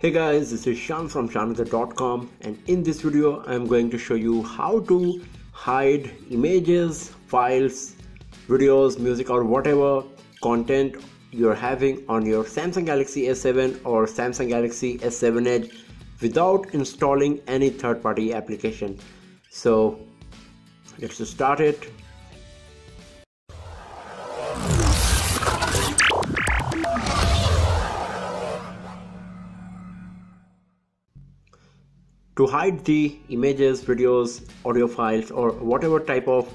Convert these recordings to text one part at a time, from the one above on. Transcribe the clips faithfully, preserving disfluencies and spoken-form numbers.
Hey guys, this is Shaan from shaan haider dot com, and in this video I am going to show you how to hide images, files, videos, music, or whatever content you're having on your Samsung Galaxy S seven or Samsung Galaxy S seven Edge without installing any third-party application. So let's just start it. To hide the images, videos, audio files, or whatever type of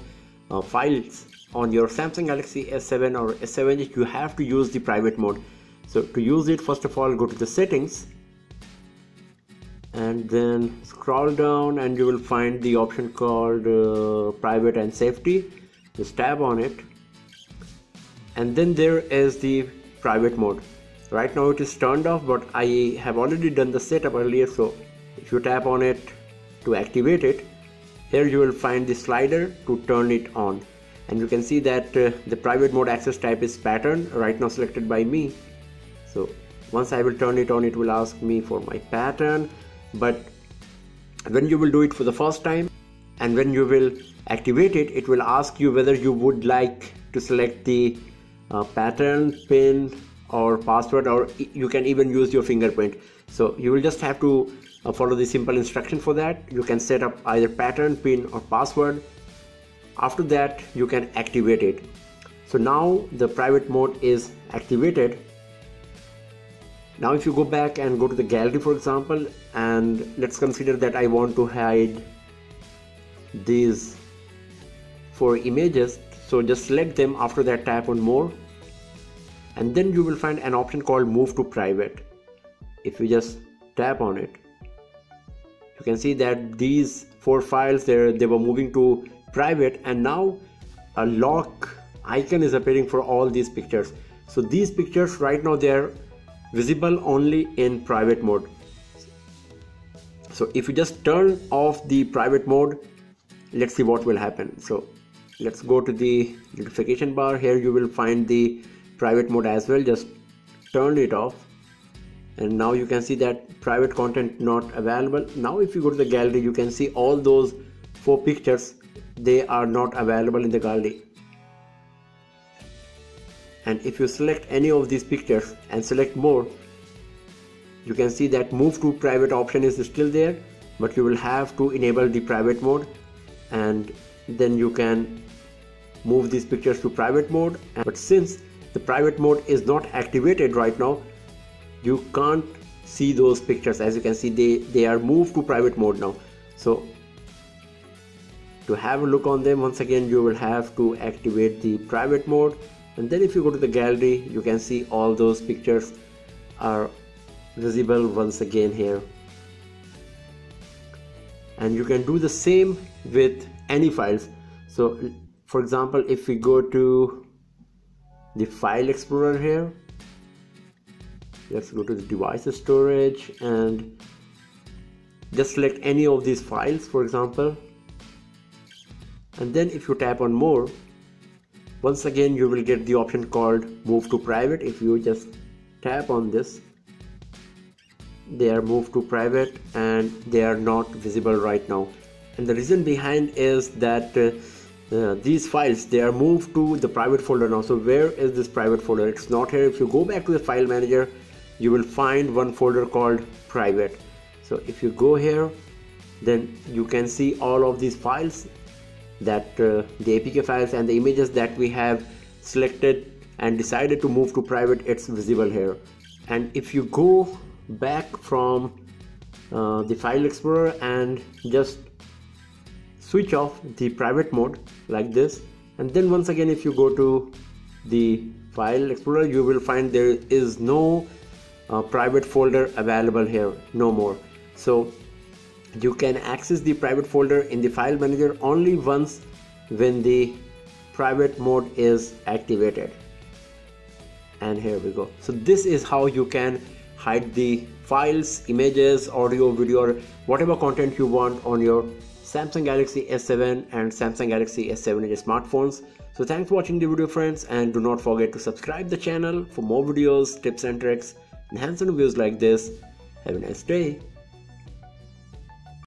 uh, files on your Samsung Galaxy S seven or S seven Edge, you have to use the private mode. So to use it, first of all, go to the settings and then scroll down and you will find the option called uh, private and safety. Just tap on it and then there is the private mode. Right now it is turned off, but I have already done the setup earlier, so if you tap on it to activate it, here you will find the slider to turn it on, and you can see that uh, the private mode access type is pattern, right now selected by me. So once I will turn it on, it will ask me for my pattern, but when you will do it for the first time and when you will activate it, it will ask you whether you would like to select the uh, pattern, pin, or password, or you can even use your fingerprint. So you will just have to Uh, follow the simple instruction for that. You can set up either pattern, pin, or password. After that, you can activate it. So now the private mode is activated. Now if you go back and go to the gallery, for example, and let's consider that I want to hide these four images, so just select them. After that, tap on more, and then you will find an option called move to private. If you just tap on it, you can see that these four files there, they were moving to private, and now a lock icon is appearing for all these pictures. So these pictures right now, they are visible only in private mode. So if you just turn off the private mode, let's see what will happen. So let's go to the notification bar. Here you will find the private mode as well. Just turn it off, and now you can see that private content not available. Now if you go to the gallery, you can see all those four pictures, they are not available in the gallery. And if you select any of these pictures and select more, you can see that move to private option is still there, but you will have to enable the private mode, and then you can move these pictures to private mode. But since the private mode is not activated right now, you can't see those pictures. As you can see, they they are moved to private mode now. So to have a look on them, once again you will have to activate the private mode, and then if you go to the gallery, you can see all those pictures are visible once again here. And you can do the same with any files. So for example, if we go to the file explorer here, let's go to the device storage and just select any of these files, for example, and then if you tap on more, once again you will get the option called move to private. If you just tap on this, they are moved to private and they are not visible right now. And the reason behind is that uh, Uh, these files, they are moved to the private folder now. So where is this private folder? It's not here. If you go back to the file manager, you will find one folder called private. So if you go here, then you can see all of these files, that uh, the A P K files and the images that we have selected and decided to move to private. It's visible here. And if you go back from uh, the file explorer and just switch off the private mode like this, and then once again if you go to the file explorer, you will find there is no uh, private folder available here no more. So you can access the private folder in the file manager only once when the private mode is activated. And here we go. So this is how you can hide the files, images, audio, video, or whatever content you want on your Samsung Galaxy S seven and Samsung Galaxy S seven Edge smartphones. So thanks for watching the video, friends, and do not forget to subscribe the channel for more videos, tips and tricks, and hands-on reviews like this. Have a nice day.